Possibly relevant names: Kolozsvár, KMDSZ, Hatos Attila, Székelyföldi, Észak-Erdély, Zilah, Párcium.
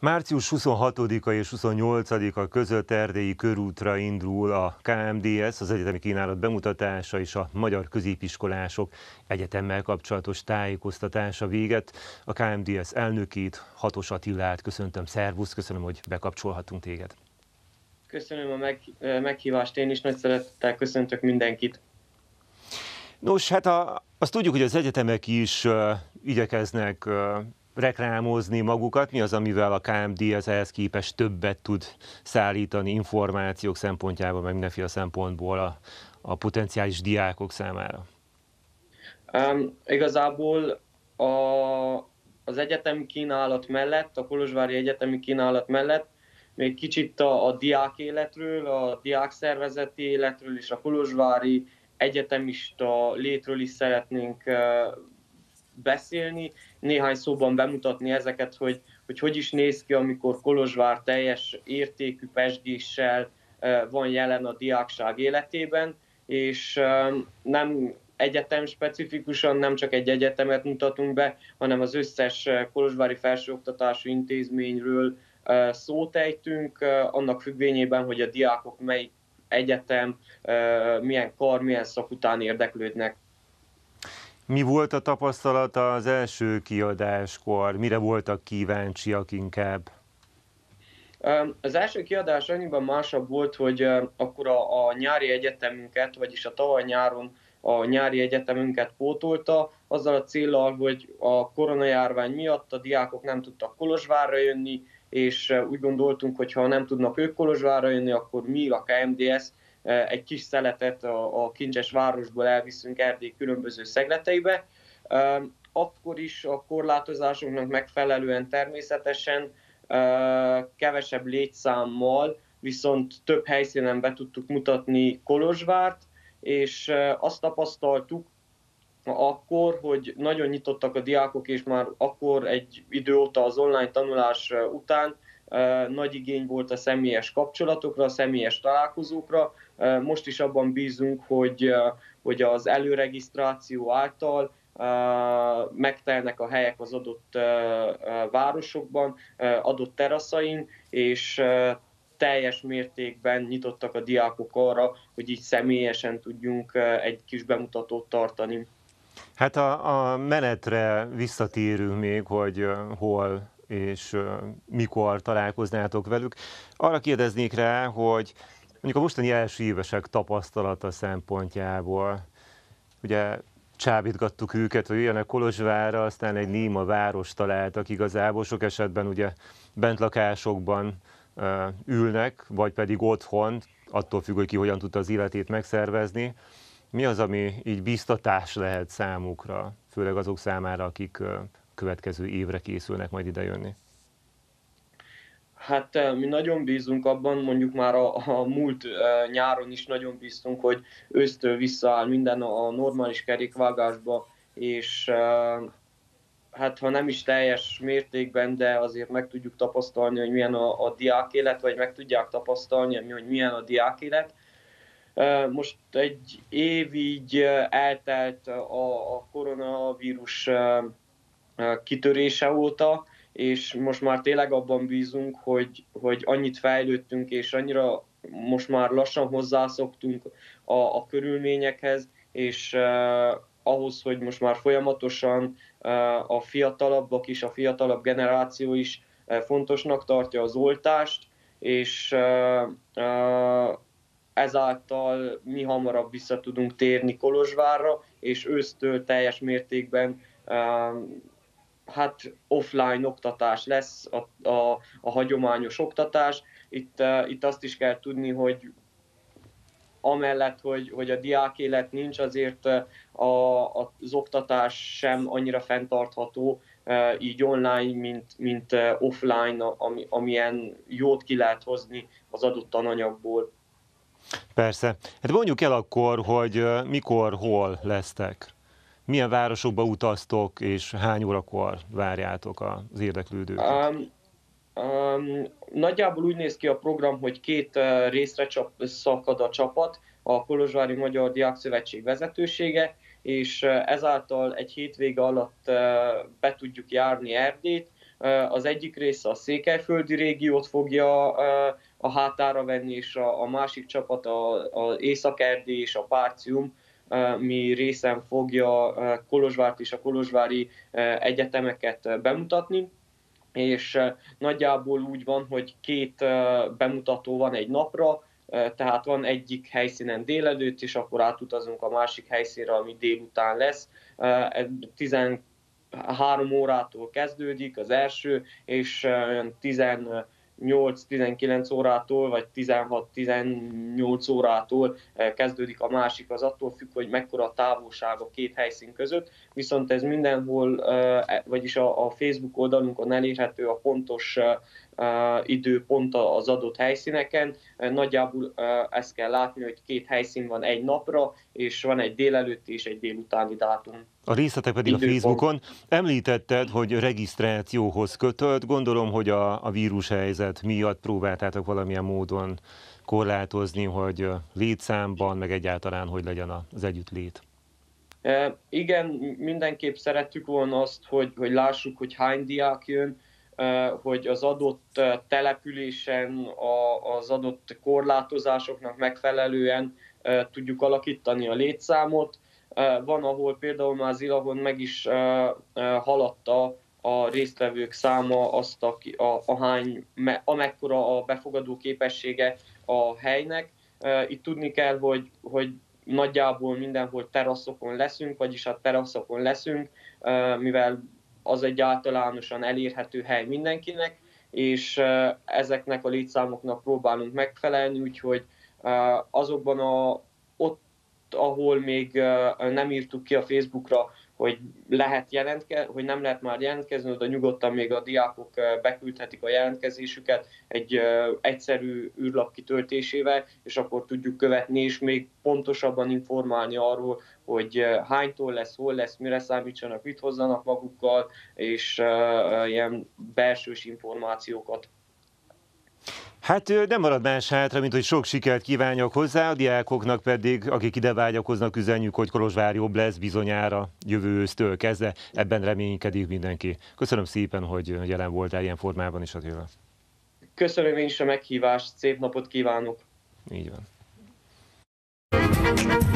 Március 26-a és 28-a között erdélyi körútra indul a KMDSZ, az egyetemi kínálat bemutatása és a magyar középiskolások egyetemmel kapcsolatos tájékoztatása véget. A KMDSZ elnökét, Hatos Attilát köszöntöm, szervusz, köszönöm, hogy bekapcsolhattunk téged. Köszönöm a meghívást, én is nagy szeretettel köszöntök mindenkit. Nos, hát azt tudjuk, hogy az egyetemek is igyekeznek reklámozni magukat. Mi az, amivel a KMDSZ ehhez képest többet tud szállítani információk szempontjából, meg mindenféle szempontból a potenciális diákok számára? Igazából az egyetemi kínálat mellett, a kolozsvári egyetemi kínálat mellett még kicsit a diák életről, a diákszervezeti életről és a kolozsvári egyetemista létről is szeretnénk beszélni, néhány szóban bemutatni ezeket, hogy is néz ki, amikor Kolozsvár teljes értékű pezsgéssel van jelen a diákság életében, és nem egyetem specifikusan, nem csak egy egyetemet mutatunk be, hanem az összes kolozsvári felsőoktatási intézményről szót ejtünk, annak függvényében, hogy a diákok melyik egyetem, milyen kar, milyen szak után érdeklődnek. Mi volt a tapasztalata az első kiadáskor? Mire voltak kíváncsiak inkább? Az első kiadás annyiban másabb volt, hogy akkor a nyári egyetemünket, vagyis a tavaly nyáron a nyári egyetemünket pótolta, azzal a céllal, hogy a koronajárvány miatt a diákok nem tudtak Kolozsvárra jönni, és úgy gondoltunk, hogy ha nem tudnak ők Kolozsvárra jönni, akkor mi, a KMDSZ, egy kis szeletet a kincses városból elviszünk Erdély különböző szegleteibe. Akkor is a korlátozásoknak megfelelően természetesen kevesebb létszámmal, viszont több helyszínen be tudtuk mutatni Kolozsvárt, és azt tapasztaltuk akkor, hogy nagyon nyitottak a diákok, és már akkor egy idő óta az online tanulás után nagy igény volt a személyes kapcsolatokra, a személyes találkozókra. Most is abban bízunk, hogy az előregisztráció által megtelnek a helyek az adott városokban, adott teraszain, és teljes mértékben nyitottak a diákok arra, hogy így személyesen tudjunk egy kis bemutatót tartani. Hát a menetre visszatérünk még, hogy hol és mikor találkoznátok velük. Arra kérdeznék rá, hogy mondjuk a mostani első évesek tapasztalata szempontjából, ugye csábítgattuk őket, hogy jöjjenek Kolozsvárra, aztán egy néma város találtak igazából, sok esetben ugye bentlakásokban ülnek, vagy pedig otthon, attól függ, hogy ki hogyan tudta az életét megszervezni. Mi az, ami így biztatás lehet számukra, főleg azok számára, akik következő évre készülnek majd idejönni? Hát mi nagyon bízunk abban, mondjuk már a múlt nyáron is nagyon bíztunk, hogy ősztől visszaáll minden a normális kerékvágásba, és hát ha nem is teljes mértékben, de azért meg tudjuk tapasztalni, hogy milyen a diákélet, vagy meg tudják tapasztalni, hogy milyen a diákélet. Most egy év így eltelt a koronavírus kitörése óta, és most már tényleg abban bízunk, hogy annyit fejlődtünk, és annyira most már lassan hozzászoktunk a körülményekhez, és ahhoz, hogy most már folyamatosan a fiatalabbak is, a fiatalabb generáció is fontosnak tartja az oltást, és ezáltal mi hamarabb vissza tudunk térni Kolozsvárra, és ősztől teljes mértékben hát offline oktatás lesz a hagyományos oktatás. Itt azt is kell tudni, hogy amellett, hogy a diákélet nincs, azért az oktatás sem annyira fenntartható így online, mint offline, amilyen jót ki lehet hozni az adott tananyagból. Persze. Hát mondjuk el akkor, hogy mikor, hol lesztek. Milyen városokba utaztok, és hány órakor várjátok az érdeklődőket? Nagyjából úgy néz ki a program, hogy két részre szakad a csapat, a Kolozsvári Magyar Diákszövetség vezetősége, és ezáltal egy hétvége alatt be tudjuk járni Erdélyt. az egyik része a Székelyföldi régiót fogja a hátára venni, és a másik csapat, az Észak-Erdély és a Párcium, mi részen fogja Kolozsvárt és a kolozsvári egyetemeket bemutatni. És nagyjából úgy van, hogy két bemutató van egy napra, tehát van egyik helyszínen délelőtt, és akkor átutazunk a másik helyszínre, ami délután lesz. 13 órától kezdődik az első, és 18-19 órától, vagy 16-18 órától kezdődik a másik, az attól függ, hogy mekkora a távolság a két helyszín között, viszont ez mindenhol, vagyis a Facebook oldalunkon elérhető a pontos időpont az adott helyszíneken. Nagyjából ezt kell látni, hogy két helyszín van egy napra, és van egy délelőtti és egy délutáni dátum. A részletek pedig időpont. A Facebookon. Említetted, hogy regisztrációhoz kötött. Gondolom, hogy a vírushelyzet miatt próbáltátok valamilyen módon korlátozni, hogy létszámban, meg egyáltalán, hogy legyen az együttlét. Igen, mindenképp szerettük volna azt, hogy lássuk, hogy hány diák jön, hogy az adott településen az adott korlátozásoknak megfelelően tudjuk alakítani a létszámot. Van, ahol például már Zilahon meg is haladta a résztvevők száma azt, amekkora a befogadó képessége a helynek. Itt tudni kell, hogy nagyjából mindenhol teraszokon leszünk, vagyis a teraszokon leszünk, mivel az egy általánosan elérhető hely mindenkinek, és ezeknek a létszámoknak próbálunk megfelelni, úgyhogy azokban ott, ahol még nem írtuk ki a Facebookra, hogy hogy nem lehet már jelentkezni, oda nyugodtan még a diákok beküldhetik a jelentkezésüket egy egyszerű űrlap kitöltésével, és akkor tudjuk követni, és még pontosabban informálni arról, hogy hánytól lesz, hol lesz, mire számítsanak, mit hozzanak magukkal, és ilyen belsős információkat. Hát nem marad más hátra, mint hogy sok sikert kívánjak hozzá, a diákoknak pedig, akik ide vágyakoznak, üzenjük, hogy Kolozsvár jobb lesz bizonyára jövő ősztől kezdve. Ebben reménykedik mindenki. Köszönöm szépen, hogy jelen voltál ilyen formában is, Attila. Köszönöm én is a meghívást, szép napot kívánok! Így van.